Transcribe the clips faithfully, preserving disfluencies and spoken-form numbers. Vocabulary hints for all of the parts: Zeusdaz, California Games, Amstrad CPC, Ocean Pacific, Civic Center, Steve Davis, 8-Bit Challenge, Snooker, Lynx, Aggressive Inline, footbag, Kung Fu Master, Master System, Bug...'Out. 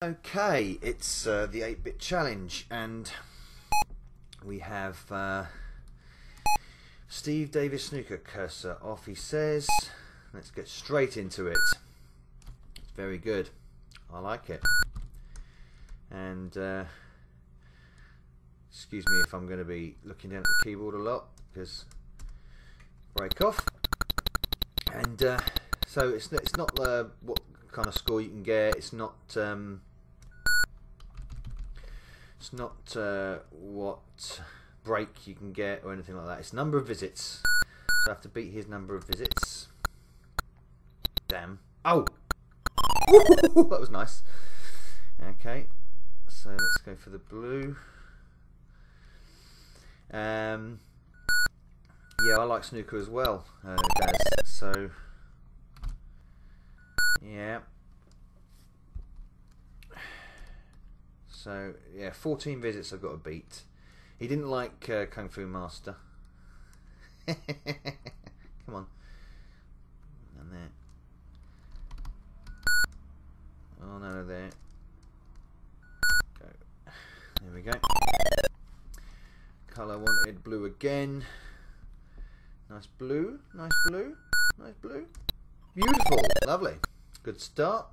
Okay, it's uh, the eight bit challenge, and we have uh, Steve Davis snooker cursor off, he says. Let's get straight into it. It's very good. I like it. And uh, excuse me if I'm going to be looking down at the keyboard a lot, because break off. And uh, so it's, it's not uh, what kind of score you can get. It's not... Um, It's not uh, what break you can get or anything like that. It's number of visits. So I have to beat his number of visits. Damn. Oh! That was nice. Okay. So let's go for the blue. Um, yeah, I like snooker as well, uh, Daz. So, yeah. So, yeah, fourteen visits I've got to beat. He didn't like uh, Kung Fu Master. Come on. And there. Oh, no, there. Go. There we go. Colour wanted blue again. Nice blue. Nice blue. Nice blue. Beautiful. Lovely. Good start.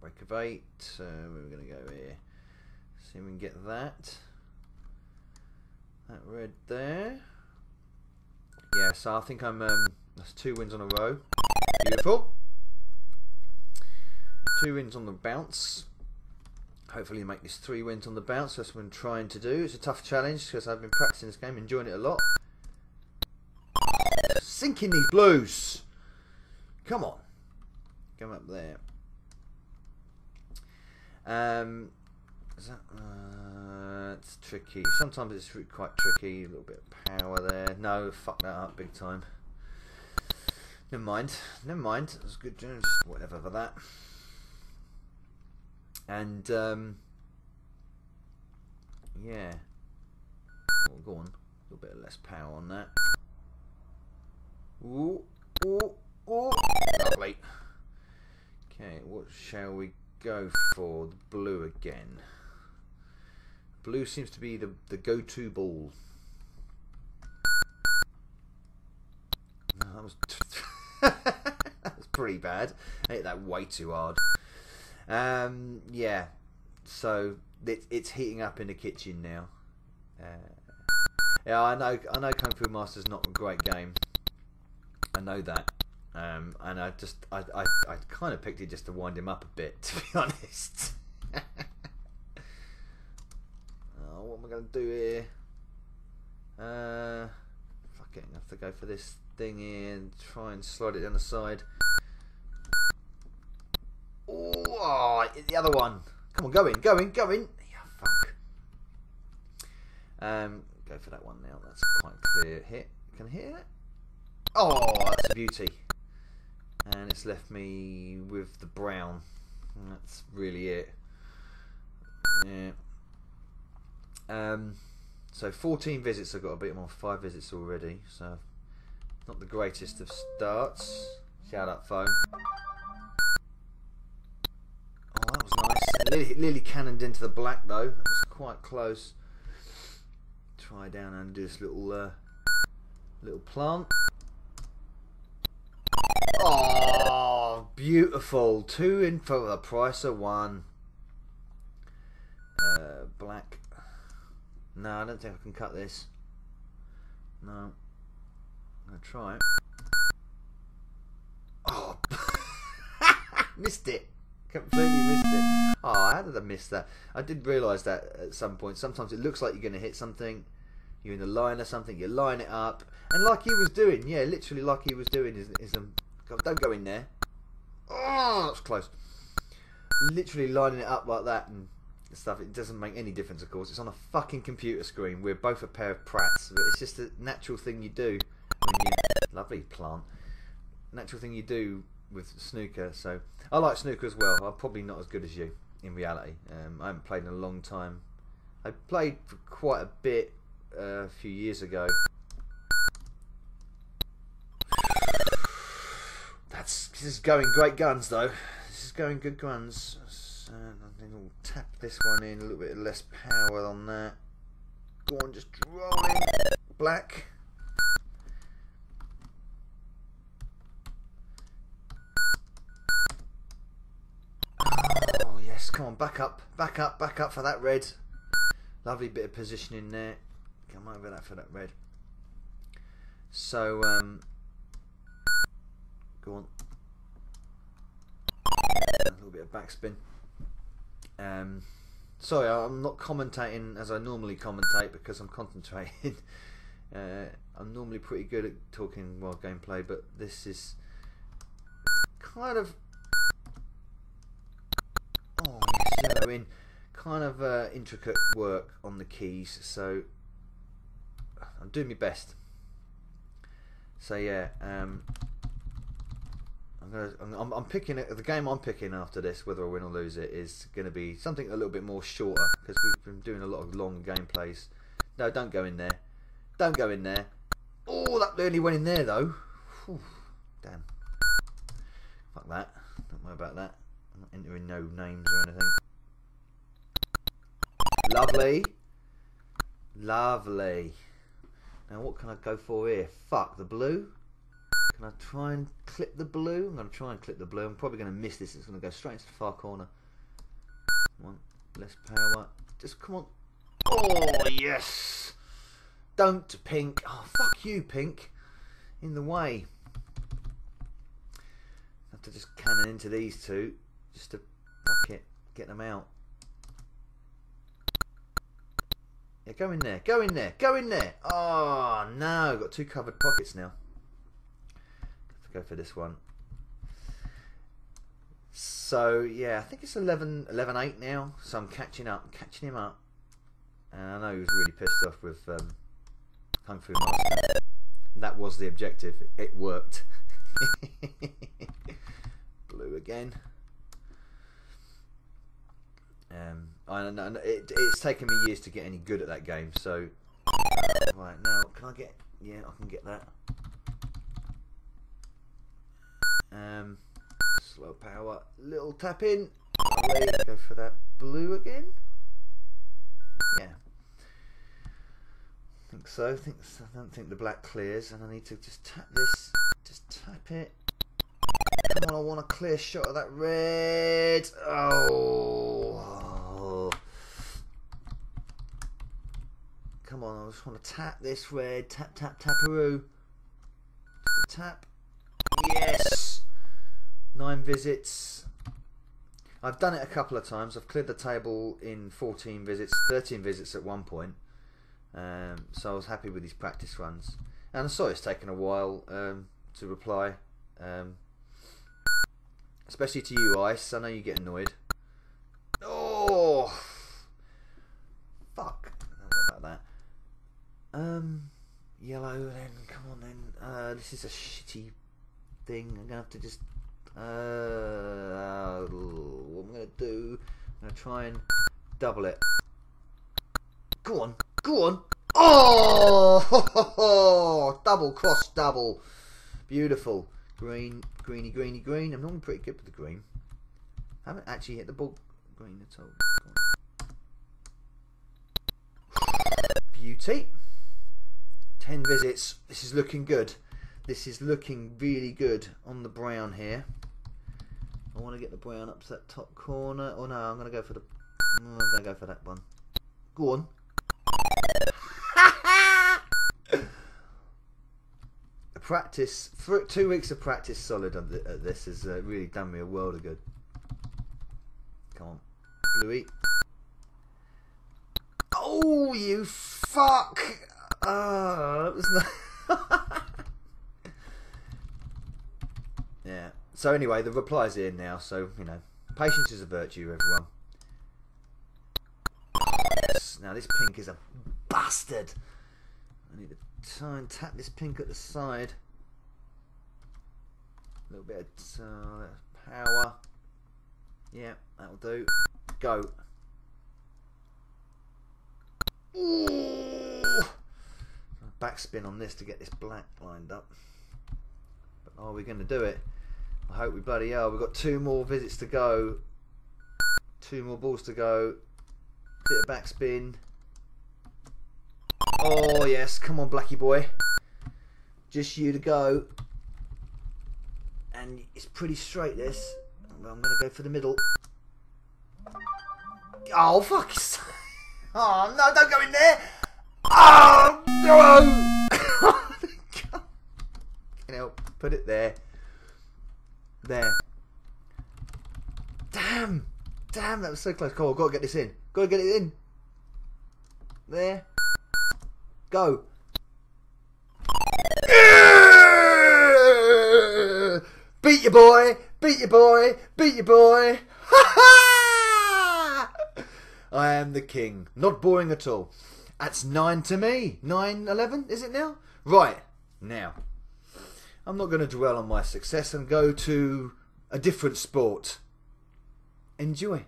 Break of eight, so we're going to go here. See if we can get that. That red there. Yeah, so I think I'm, um, that's two wins on a row. Beautiful. Two wins on the bounce. Hopefully you make this three wins on the bounce. That's what I'm trying to do. It's a tough challenge because I've been practicing this game, enjoying it a lot. Sinking these blues. Come on. Come up there. Um, is that, uh, it's tricky. Sometimes it's quite tricky. A little bit of power there. No, fuck that up big time. Never mind. Never mind. It was good. Just whatever for that. And um, yeah. Oh, go on. A little bit less power on that. Ooh, ooh, ooh. Lovely. Okay, what shall we? Go for the blue again. Blue seems to be the, the go-to ball. No, that was that was pretty bad. I hit that way too hard. Um, yeah, so it, it's heating up in the kitchen now. Uh, yeah, I know. I know Kung Fu Master's not a great game. I know that. Um, and I just, I, I, I kind of picked it just to wind him up a bit, to be honest. Oh, what am I going to do here? Uh, fuck it, I have to go for this thing here and try and slide it down the side. Ooh, oh, the other one. Come on, go in, go in, go in. Yeah, fuck. Um, go for that one now. That's quite clear. Hit. Can I hear that? Oh, that's a beauty. And it's left me with the brown. And that's really it. Yeah. Um, so fourteen visits I've got to beat them on, five visits already. So not the greatest of starts. Shout out phone. Oh, that was nice. Lily, Lily cannoned into the black though. That was quite close. Try down and do this little uh, little plant. Oh, beautiful. Two in for the price of one. Uh, black. No, I don't think I can cut this. No. I'm going to try it. Oh. Missed it. Completely missed it. Oh, how did I miss that? I did realise that at some point. Sometimes it looks like you're going to hit something. You're in the line or something. You line it up. And like he was doing. Yeah, literally like he was doing is, is a... Don't go in there. Oh, that's close. Literally lining it up like that and stuff. It doesn't make any difference, of course. It's on a fucking computer screen. We're both a pair of prats. But it's just a natural thing you do. When you, lovely plant. Natural thing you do with snooker. So I like snooker as well. I'm probably not as good as you in reality. Um, I haven't played in a long time. I played for quite a bit uh, a few years ago. This is going great guns though. This is going good guns. So I think we'll tap this one in, a little bit less power on that. Go on, just draw in black. Oh yes, come on, back up, back up, back up for that red. Lovely bit of positioning there. Come over that for that red. So um, go on, a little bit of backspin. Um, sorry, I'm not commentating as I normally commentate because I'm concentrating. uh, I'm normally pretty good at talking while gameplay, but this is kind of oh, yellow in, kind of uh, intricate work on the keys. So I'm doing my best. So yeah, um, I'm gonna. I'm, I'm picking it. The game I'm picking after this, whether I win or lose it, is going to be something a little bit more shorter because we've been doing a lot of long gameplays. No, don't go in there. Don't go in there. Oh, that nearly went in there though. Whew, damn. Fuck that. Don't worry about that. I'm not entering no names or anything. Lovely. Lovely. Now what can I go for here? Fuck, the blue? Can I try and clip the blue? I'm going to try and clip the blue. I'm probably going to miss this. It's going to go straight into the far corner. Come on, less power. Just come on. Oh, yes. Don't, pink. Oh, fuck you, pink. In the way. I have to just cannon into these two. Just to fuck it. Get them out. Yeah, go in there, go in there, go in there. Oh no, I've got two covered pockets now. Have to go for this one. So yeah, I think it's eleven, eleven eight now. So I'm catching up, I'm catching him up. And I know he was really pissed off with um, Kung Fu Master. That was the objective. It worked. Blue again. Um, I don't know, it, it's taken me years to get any good at that game, so... Right, now, can I get... Yeah, I can get that. Um, slow power, little tap in. Go for that blue again. Yeah. I think so, I, think, I don't think the black clears, and I need to just tap this, just tap it. Come on, I want a clear shot of that red. Oh... Come on, I just want to tap this red. Tap, tap, taparoo. Tap. Yes! Nine visits. I've done it a couple of times. I've cleared the table in fourteen visits, thirteen visits at one point. Um, so I was happy with these practice runs. And I saw it's taken a while um, to reply. Um, especially to you, Ice. I know you get annoyed. Oh! Fuck. I don't know about that. Um, yellow then, come on then, uh, this is a shitty thing, I'm going to have to just, uh, uh what I'm going to do, I'm going to try and double it, go on, go on, oh, ho, ho, ho. Double, cross, double, beautiful, green, greeny, greeny, green, I'm normally pretty good with the green, I haven't actually hit the ball green at all, go on. Beauty. ten visits. This is looking good. This is looking really good on the brown here. I want to get the brown up to that top corner. Oh no, I'm going to go for the... I'm going to go for that one. Go on. The practice, for two weeks of practice solid at this has uh, really done me a world of good. Come on, Bluey. Oh, you fuck! Ah, uh, that was not. Yeah. So anyway, the reply's in now. So you know, patience is a virtue, everyone. Now this pink is a bastard. I need to try and tap this pink at the side. A little bit of uh, power. Yeah, that'll do. Go. Ooh. Backspin on this to get this black lined up. But are we going to do it? I hope we bloody are. We've got two more visits to go. Two more balls to go. Bit of backspin. Oh yes, come on Blackie boy. Just you to go. And it's pretty straight this. I'm going to go for the middle. Oh fuck. Oh no, don't go in there. Oh no. You know, put it there. There. Damn. Damn, that was so close. Cool, I've got to get this in. Got to get it in. There. Go. Beat your boy. Beat your boy. Beat your boy. Ha ha! I am the king. Not boring at all. That's nine to me. Nine, eleven, is it now? Right. Now. I'm not going to dwell on my success and go to a different sport. Enjoy.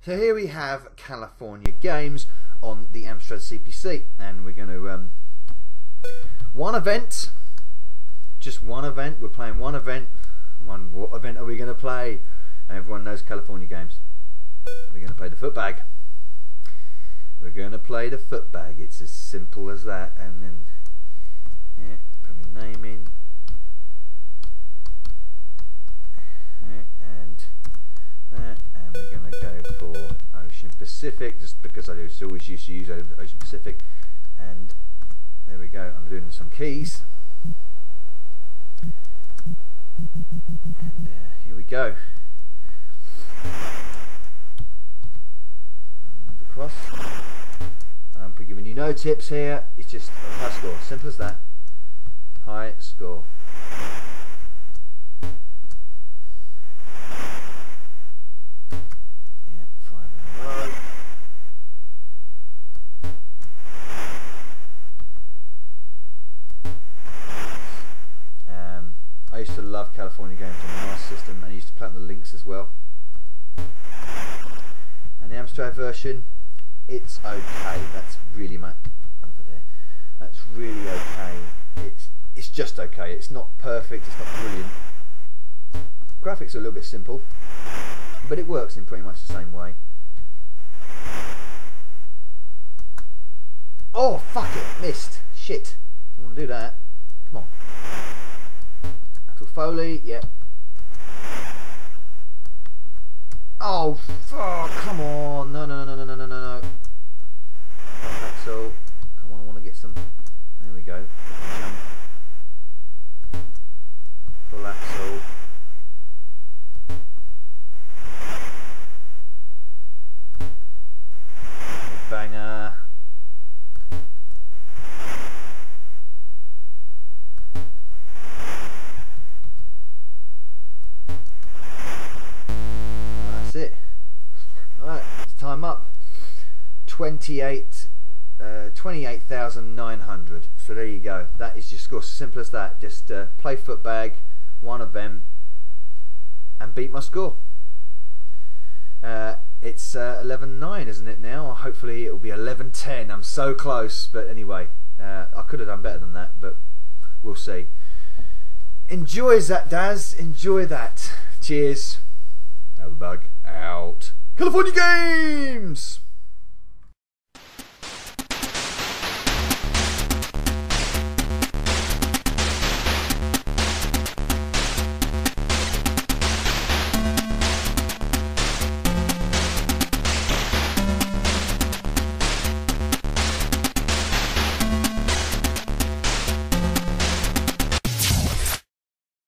So here we have California Games on the Amstrad C P C, and we're going to um, one event, just one event. We're playing one event. One what event are we going to play? And everyone knows California Games. We're going to play the footbag. We're going to play the footbag. It's as simple as that. And then yeah, put my name in. And that, and we're going to go for Ocean Pacific, just because I always used to use Ocean Pacific. And there we go, I'm doing some keys. And uh, here we go. Move across. I'm giving you no tips here, it's just a high score, simple as that. High score. I used to love California Games on the Master System, and I used to play on the Lynx as well. And the Amstrad version, it's okay. That's really my over there. That's really okay. It's it's just okay. It's not perfect. It's not brilliant. Graphics are a little bit simple, but it works in pretty much the same way. Oh fuck it, missed. Shit, didn't want to do that. Come on. Foley, yep. Oh, fuck, come on. No, no, no, no, no, no, no, no. Axel, come on, I want to get some. There we go. Jump. Full Axel. Banger. Time up, twenty-eight, uh, twenty-eight thousand nine hundred. So there you go. That is your score. Simple as that. Just uh, play footbag, one event, and beat my score. Uh, it's uh, eleven nine, isn't it now? Hopefully it will be eleven ten. I'm so close, but anyway, uh, I could have done better than that, but we'll see. Enjoy that, Daz. Enjoy that. Cheers. No bug out. California Games!